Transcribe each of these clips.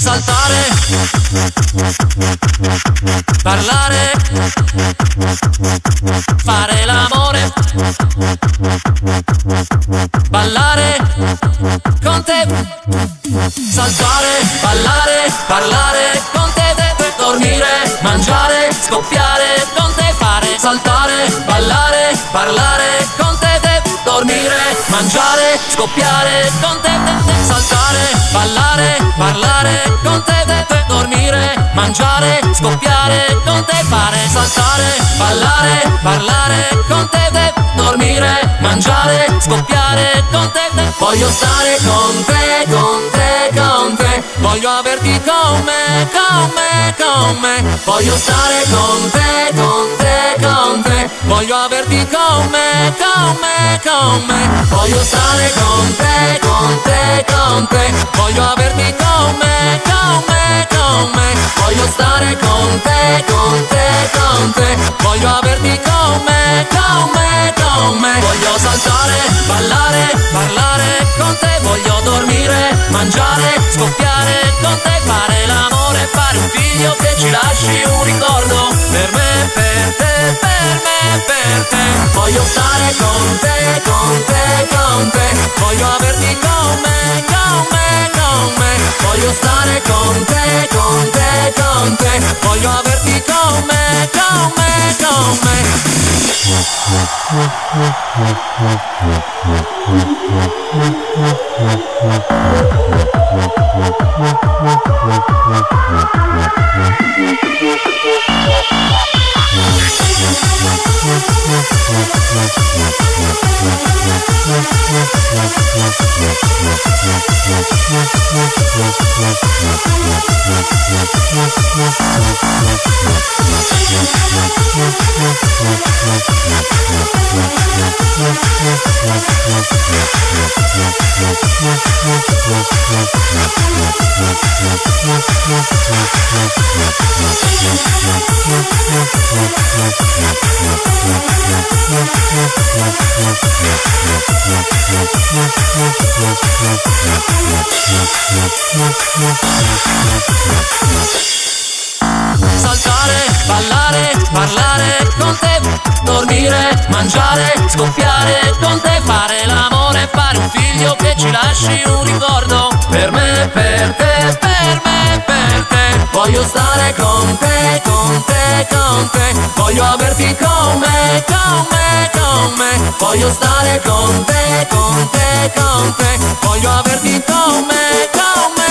Saltare, parlare, fare l'amore, ballare con te. Saltare, ballare, parlare con te, dormire, mangiare, scoppiare con te, fare saltare, ballare, parlare con te, dormire, mangiare, scoppiare con te, saltare, ballare, parlare con te, dormire, mangiare, scoppiare con te, fare saltare, ballare, parlare con te, dormire, mangiare, scoppiare con te. Voglio stare con te, con te, con te, voglio averti con me, con me, con me, voglio stare con te, con te, con te, voglio averti con me, con me, con me, voglio stare con te, con te, con te, voglio averti con me, con me, con me, voglio stare con te, con te, con te, voglio averti con me, con me, con me, voglio saltare, ballare, parlare con te, voglio dormire, mangiare, scoppiare con te, fare l'amore, fare un figlio che ci lasci un ricordo per me, per te, per me, per te, voglio stare con te, con te, con te, voglio averti con me, con me, con me, voglio stare con te, con te, con te, voglio averti con me, con me, con Saltare, ballare, parlare con te, dormire, mangiare, scoppiare con te, fare l'amore, fare un figlio che ci lasci un ricordo per me, per te, per me, per te, voglio stare con te, con te, con te, voglio averti con me, con me, con me, voglio stare con te, con te, con te, voglio averti con me, con me, con me.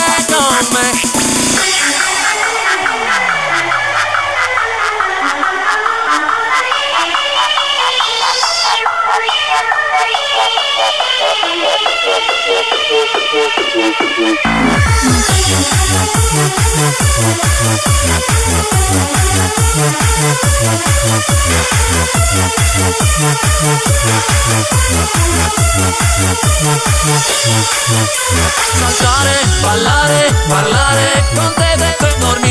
Saltare, ballare, parlare con te, dormire,